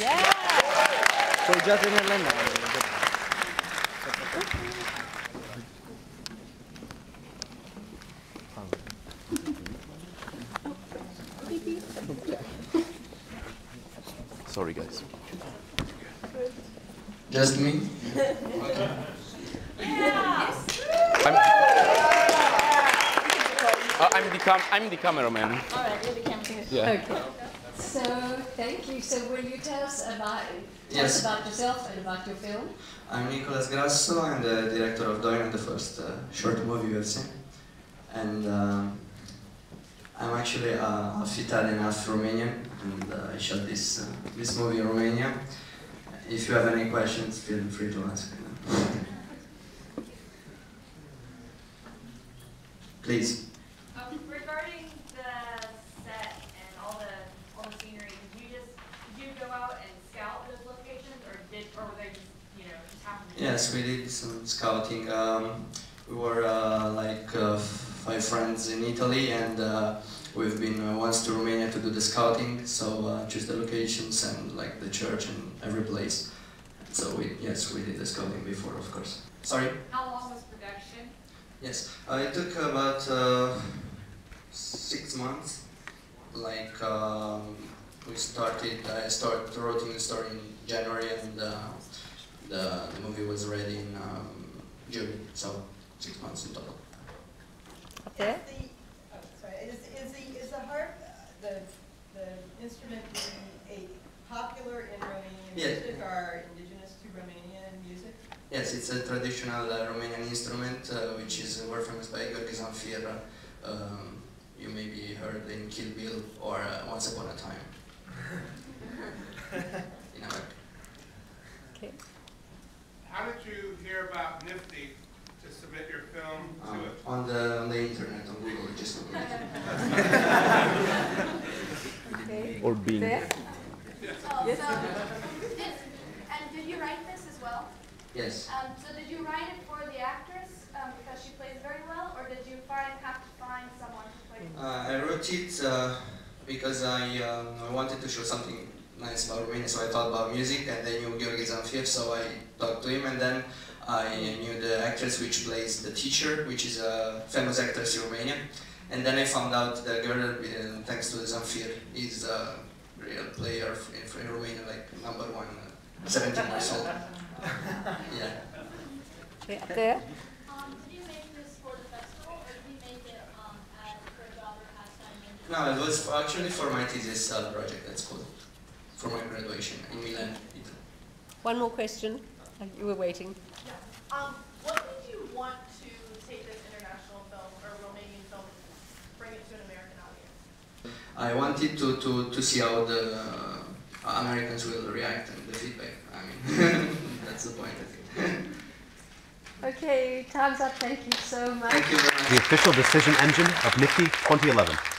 Yeah. So just remember. Sorry, guys. Just me. I'm the cameraman. All right, you're the cameraman. Yeah. Okay. So, thank you. So, will you tell us about, tell us about yourself and about your film? I'm Nicolas Grasso. I'm the director of Doina the First, short movie you've seen. And I'm actually half Italian, half Romanian, and I shot this movie in Romania. If you have any questions, feel free to ask. Please. Regarding the set and all the scenery, did you go out and scout those locations, or were they just, just happened? Yes, we did some scouting. We were like 5 friends in Italy, and we've been once to Romania to do the scouting. So choose the locations and like the church and every place. So we did the scouting before, of course. Sorry. How long was production? Yes, it took about 6 months. Like I started writing the story in January, and the movie was ready in June. So 6 months in total. Okay. Is the harp the instrument really a popular in Romanian music, or indigenous to Romanian music? Yes, it's a traditional Romanian instrument, which is famous by Gheorghe Zamfir. You maybe heard in Kill Bill or Once Upon a Time. In America. Okay. How did you hear about NFFTY to submit your film to it? On the internet, on Google, just on the internet. Or Bing. Yes. And did you write this as well? Yes. So did you write it for the actress because she plays very well, or did you have to find someone to play? I wrote it because I wanted to show something nice about Romania, so I thought about music, and I knew Gheorghe Zamfir, so I talked to him, and then I knew the actress which plays the teacher, which is a famous actress in Romania, and then I found out the girl, thanks to Zamfir, is a real player in Romania, like #1, 17 years old. Yeah. There. Did you make this for the festival, or did you make it for a job or pastime? No, it was actually for my thesis project at school, for my graduation in Milan, Italy. One more question. You were waiting. Yeah. What did you want to take this international film or Romanian film, bring it to an American audience? I wanted to see how the Americans will react and the feedback. I mean. That's the point, I think. Okay, time's up. Thank you so much. Thank you very much. The official decision engine of NFFTY 2011.